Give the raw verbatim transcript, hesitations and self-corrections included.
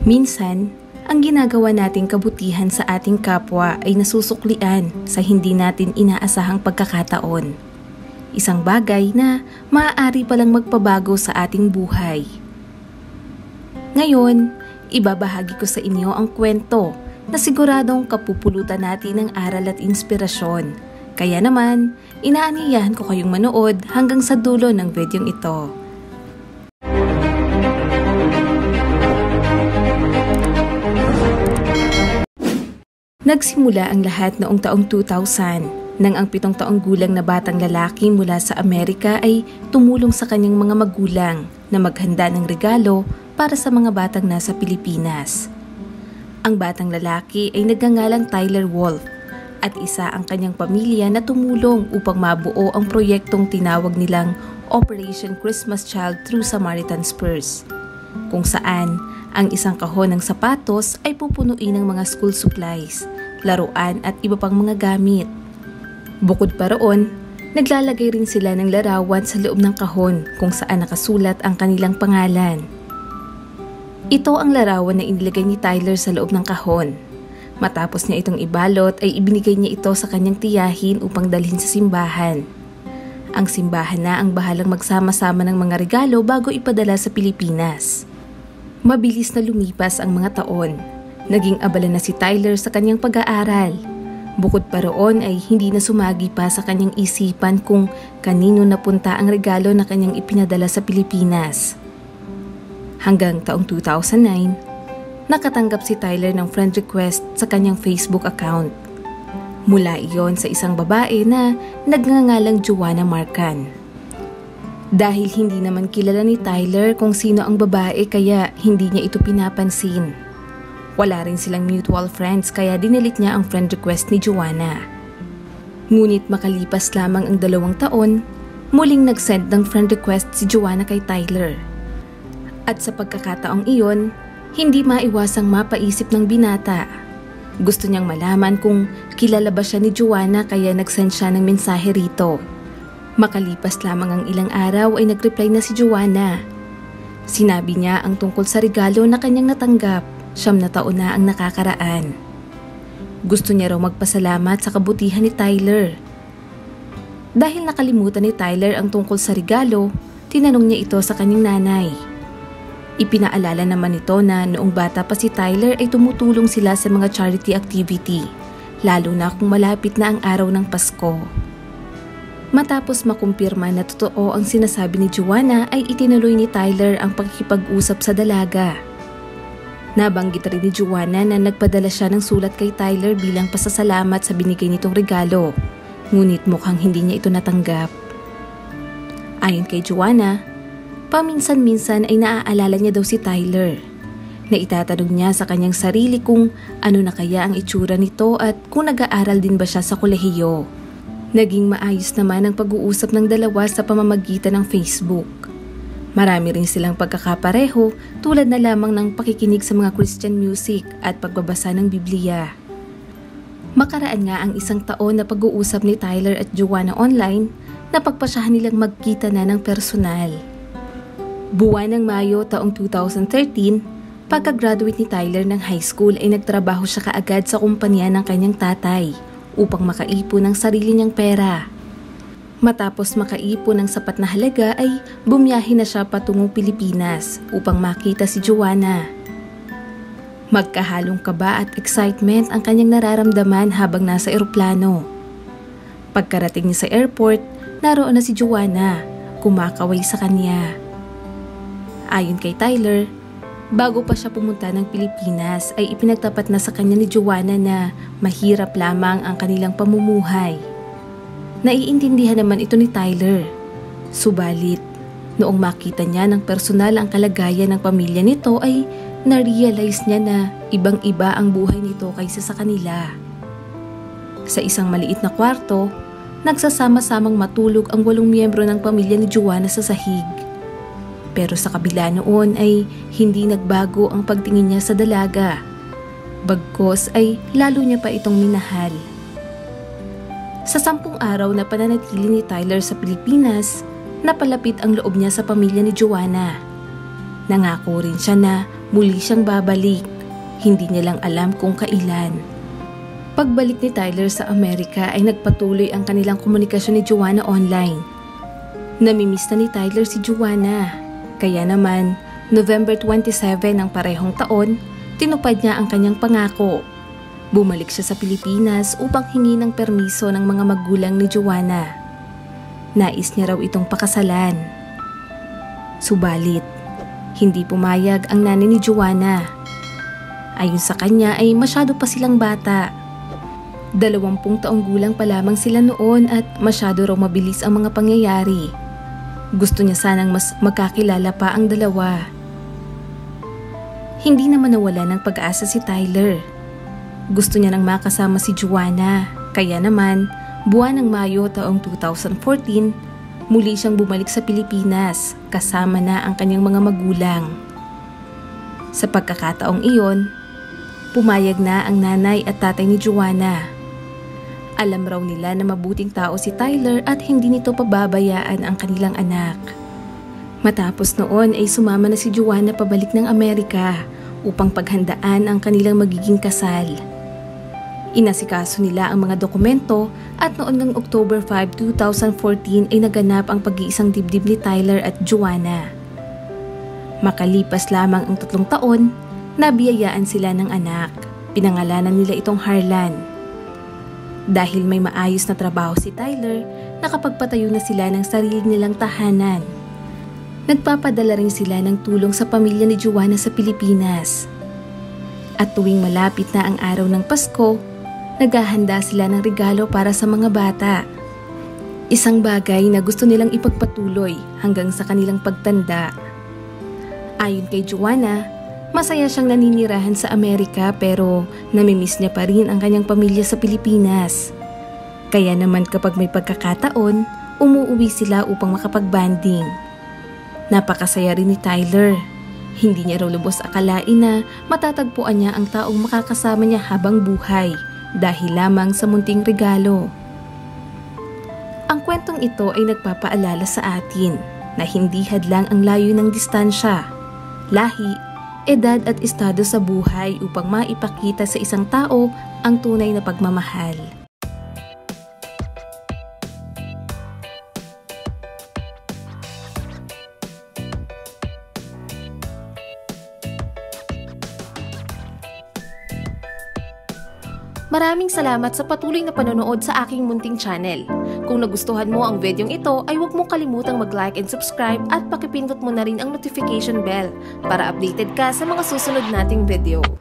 Minsan, ang ginagawa nating kabutihan sa ating kapwa ay nasusuklian sa hindi natin inaasahang pagkakataon. Isang bagay na maaari palang magpabago sa ating buhay. Ngayon, ibabahagi ko sa inyo ang kwento na siguradong kapupulutan natin ng aral at inspirasyon. Kaya naman, inaaniyahan ko kayong manood hanggang sa dulo ng videong ito. Nagsimula ang lahat noong taong two thousand, nang ang pitong taong gulang na batang lalaki mula sa Amerika ay tumulong sa kanyang mga magulang na maghanda ng regalo para sa mga batang nasa Pilipinas. Ang batang lalaki ay nagngangalang Tyler Wolf at isa ang kanyang pamilya na tumulong upang mabuo ang proyektong tinawag nilang Operation Christmas Child through Samaritan's Purse, kung saan ang isang kahon ng sapatos ay pupunuin ng mga school supplies, laruan at iba pang mga gamit. Bukod pa roon, naglalagay rin sila ng larawan sa loob ng kahon kung saan nakasulat ang kanilang pangalan. Ito ang larawan na inilagay ni Tyler sa loob ng kahon. Matapos niya itong ibalot ay ibinigay niya ito sa kanyang tiyahin upang dalhin sa simbahan. Ang simbahan na ang bahalang magsama-sama ng mga regalo bago ipadala sa Pilipinas. Mabilis na lumipas ang mga taon. Naging abala na si Tyler sa kanyang pag-aaral. Bukod pa roon ay hindi na sumagi pa sa kanyang isipan kung kanino napunta ang regalo na kanyang ipinadala sa Pilipinas. Hanggang taong two thousand nine, nakatanggap si Tyler ng friend request sa kanyang Facebook account. Mula iyon sa isang babae na nagngangalang Joanna Marcan. Dahil hindi naman kilala ni Tyler kung sino ang babae kaya hindi niya ito pinapansin. Wala rin silang mutual friends kaya dinilit niya ang friend request ni Joanna. Ngunit makalipas lamang ang dalawang taon, muling nag-send ng friend request si Joanna kay Tyler. At sa pagkakataong iyon, hindi maiwasang mapaisip ng binata. Gusto niyang malaman kung kilala ba siya ni Joanna kaya nag-send siya ng mensahe rito. Makalipas lamang ang ilang araw ay nag-reply na si Joanna. Sinabi niya ang tungkol sa regalo na kanyang natanggap, siyam na taon na ang nakakaraan. Gusto niya raw magpasalamat sa kabutihan ni Tyler. Dahil nakalimutan ni Tyler ang tungkol sa regalo, tinanong niya ito sa kanyang nanay. Ipinaalala naman ito na noong bata pa si Tyler ay tumutulong sila sa mga charity activity, lalo na kung malapit na ang araw ng Pasko. Matapos makumpirma na totoo ang sinasabi ni Joanna ay itinuloy ni Tyler ang pakikipag-usap sa dalaga. Nabanggit rin ni Joanna na nagpadala siya ng sulat kay Tyler bilang pasasalamat sa binigay nitong regalo, ngunit mukhang hindi niya ito natanggap. Ayon kay Joanna, paminsan-minsan ay naaalala niya daw si Tyler, na itatanong niya sa kanyang sarili kung ano na kaya ang itsura nito at kung nag-aaral din ba siya sa kolehiyo. Naging maayos naman ang pag-uusap ng dalawa sa pamamagitan ng Facebook. Marami rin silang pagkakapareho tulad na lamang ng pakikinig sa mga Christian music at pagbabasa ng Biblia. Makaraan nga ang isang taon na pag-uusap ni Tyler at Joanna online na pagpasyahan nilang magkita na ng personal. Buwan ng Mayo taong two thousand thirteen, pagka-graduate ni Tyler ng high school ay nagtrabaho siya kaagad sa kumpanya ng kanyang tatay upang makaipon ng sarili niyang pera. Matapos makaipon ng sapat na halaga ay bumiyahe na siya patungong Pilipinas upang makita si Joanna. Magkahalong kaba at excitement ang kanyang nararamdaman habang nasa eroplano. Pagkarating niya sa airport, naroon na si Joanna, kumakaway sa kanya. Ayon kay Tyler, bago pa siya pumunta ng Pilipinas ay ipinagtapat na sa kanya ni Joanna na mahirap lamang ang kanilang pamumuhay. Naiintindihan naman ito ni Tyler. Subalit, noong makita niya ng personal ang kalagayan ng pamilya nito ay na-realize niya na ibang-iba ang buhay nito kaysa sa kanila. Sa isang maliit na kwarto, nagsasama-samang matulog ang walong miyembro ng pamilya ni Joanna sa sahig. Pero sa kabila noon ay hindi nagbago ang pagtingin niya sa dalaga. Bagkos ay lalo niya pa itong minahal. Sa sampung araw na pananatili ni Tyler sa Pilipinas, napalapit ang loob niya sa pamilya ni Joanna. Nangako rin siya na Muli siyang babalik, hindi niya lang alam kung kailan. Pagbalik ni Tyler sa Amerika ay nagpatuloy ang kanilang komunikasyon ni Joanna online. Namimiss na ni Tyler si Joanna, kaya naman November twenty-seventh ng parehong taon, tinupad niya ang kanyang pangako. Bumalik siya sa Pilipinas upang hingi ng permiso ng mga magulang ni Joanna. Nais niya raw itong pakasalan. Subalit, hindi pumayag ang nanay ni Joanna. Ayon sa kanya ay masyado pa silang bata. Dalawampung taong gulang pa lamang sila noon at masyado raw mabilis ang mga pangyayari. Gusto niya sanang mas magkakilala pa ang dalawa. Hindi naman nawala ng pag-asa si Tyler. Gusto niya nang makasama si Joanna. Kaya naman, buwan ng Mayo taong two thousand fourteen, muli siyang bumalik sa Pilipinas kasama na ang kanyang mga magulang. Sa pagkakataong iyon, pumayag na ang nanay at tatay ni Joanna. Alam raw nila na mabuting tao si Tyler at hindi nito pababayaan ang kanilang anak. Matapos noon ay sumama na si Joanna pabalik ng Amerika upang paghandaan ang kanilang magiging kasal. Inasikaso nila ang mga dokumento at noon ng October fifth, two thousand fourteen ay naganap ang pag-iisang dibdib ni Tyler at Joanna. Makalipas lamang ang tatlong taon, nabiyayaan sila ng anak. Pinangalanan nila itong Harlan. Dahil may maayos na trabaho si Tyler, nakapagpatayo na sila ng sarili nilang tahanan. Nagpapadala rin sila ng tulong sa pamilya ni Joanna sa Pilipinas. At tuwing malapit na ang araw ng Pasko, naghahanda sila ng regalo para sa mga bata. Isang bagay na gusto nilang ipagpatuloy hanggang sa kanilang pagtanda. Ayon kay Joanna, masaya siyang naninirahan sa Amerika pero namimiss niya pa rin ang kanyang pamilya sa Pilipinas. Kaya naman kapag may pagkakataon, umuuwi sila upang makapag-banding. Napakasaya rin ni Tyler. Hindi niya raw lubos akalain na matatagpuan niya ang taong makakasama niya habang buhay dahil lamang sa munting regalo. Ang kwentong ito ay nagpapaalala sa atin na hindi hadlang ang layo ng distansya, lahi, edad at estado sa buhay upang maipakita sa isang tao ang tunay na pagmamahal. Maraming salamat sa patuloy na panonood sa aking munting channel. Kung nagustuhan mo ang videong ito ay huwag mong kalimutang mag-like and subscribe at pakipindot mo na rin ang notification bell para updated ka sa mga susunod nating video.